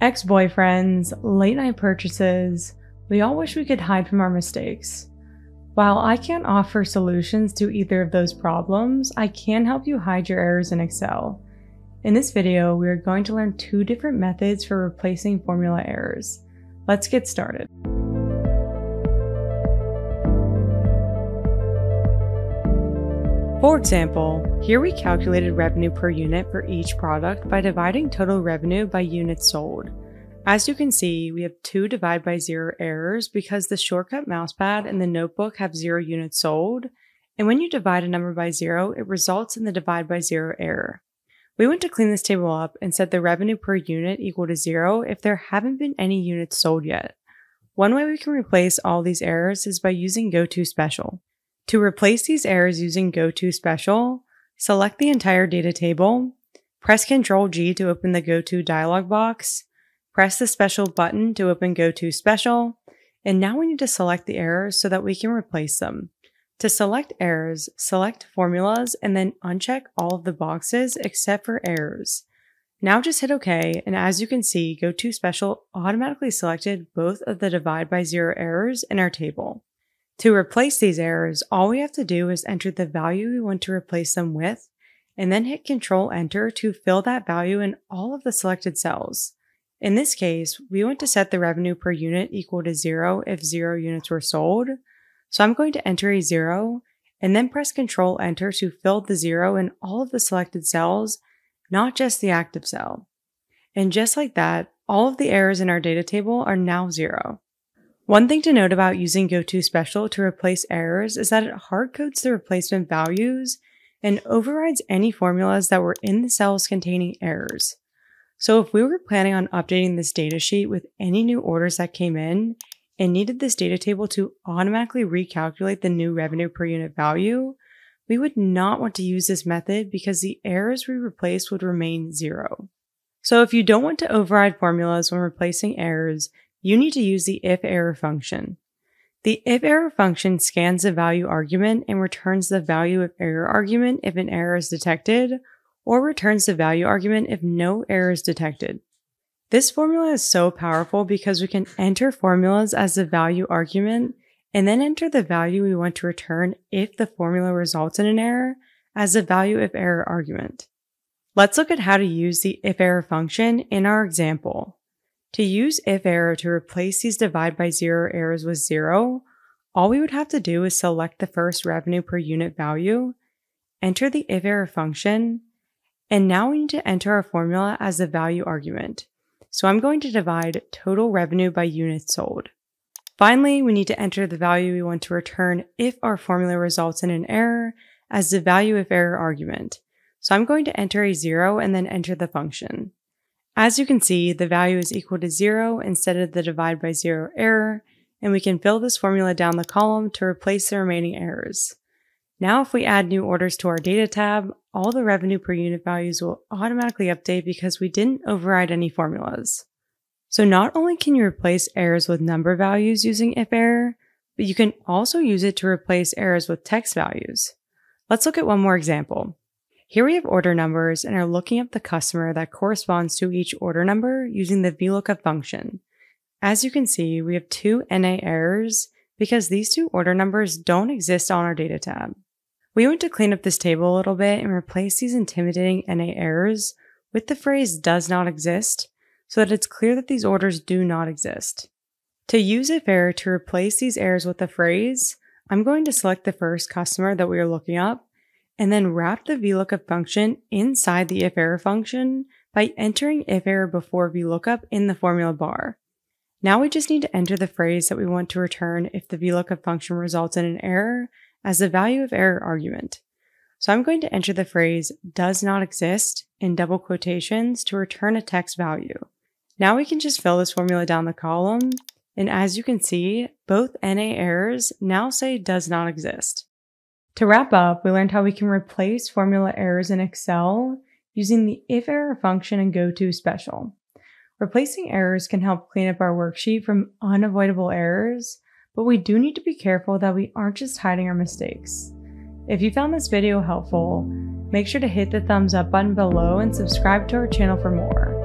Ex-boyfriends, late night purchases, we all wish we could hide from our mistakes. While I can't offer solutions to either of those problems, I can help you hide your errors in Excel. In this video, we are going to learn two different methods for replacing formula errors. Let's get started. For example, here we calculated revenue per unit for each product by dividing total revenue by units sold. As you can see, we have two divide by zero errors because the shortcut mousepad and the notebook have 0 units sold, and when you divide a number by 0, it results in the divide by 0 error. We want to clean this table up and set the revenue per unit equal to 0 if there haven't been any units sold yet. One way we can replace all these errors is by using Go To Special. To replace these errors using Go To Special, select the entire data table, press Ctrl-G to open the Go To dialog box, press the Special button to open Go To Special, and now we need to select the errors so that we can replace them. To select errors, select Formulas, and then uncheck all of the boxes except for errors. Now just hit OK, and as you can see, Go To Special automatically selected both of the divide by 0 errors in our table. To replace these errors, all we have to do is enter the value we want to replace them with, and then hit Ctrl-Enter to fill that value in all of the selected cells. In this case, we want to set the revenue per unit equal to 0 if 0 units were sold, so I'm going to enter a 0, and then press Ctrl-Enter to fill the 0 in all of the selected cells, not just the active cell. And just like that, all of the errors in our data table are now 0. One thing to note about using Go To Special to replace errors is that it hard codes the replacement values and overrides any formulas that were in the cells containing errors. So if we were planning on updating this data sheet with any new orders that came in and needed this data table to automatically recalculate the new revenue per unit value, we would not want to use this method because the errors we replaced would remain 0. So if you don't want to override formulas when replacing errors, you need to use the IFERROR function. The IFERROR function scans the value argument and returns the value of error argument if an error is detected, or returns the value argument if no error is detected. This formula is so powerful because we can enter formulas as the value argument and then enter the value we want to return if the formula results in an error as the value of error argument. Let's look at how to use the IFERROR function in our example. To use IFERROR to replace these divide by 0 errors with 0, all we would have to do is select the first revenue per unit value, enter the IFERROR function, and now we need to enter our formula as the value argument. So I'm going to divide total revenue by units sold. Finally, we need to enter the value we want to return if our formula results in an error as the value of error argument. So I'm going to enter a 0 and then enter the function. As you can see, the value is equal to 0 instead of the divide by 0 error, and we can fill this formula down the column to replace the remaining errors. Now if we add new orders to our data tab, all the revenue per unit values will automatically update because we didn't override any formulas. So not only can you replace errors with number values using IFERROR, but you can also use it to replace errors with text values. Let's look at one more example. Here we have order numbers and are looking up the customer that corresponds to each order number using the VLOOKUP function. As you can see, we have two NA errors because these two order numbers don't exist on our data tab. We want to clean up this table a little bit and replace these intimidating NA errors with the phrase does not exist so that it's clear that these orders do not exist. To use IFERROR to replace these errors with the phrase, I'm going to select the first customer that we are looking up and then wrap the VLOOKUP function inside the IFERROR function by entering IFERROR before VLOOKUP in the formula bar. Now we just need to enter the phrase that we want to return if the VLOOKUP function results in an error as the value of error argument. So I'm going to enter the phrase does not exist in double quotations to return a text value. Now we can just fill this formula down the column, and as you can see, both NA errors now say does not exist. To wrap up, we learned how we can replace formula errors in Excel using the IFERROR function in Go To Special. Replacing errors can help clean up our worksheet from unavoidable errors, but we do need to be careful that we aren't just hiding our mistakes. If you found this video helpful, make sure to hit the thumbs up button below and subscribe to our channel for more.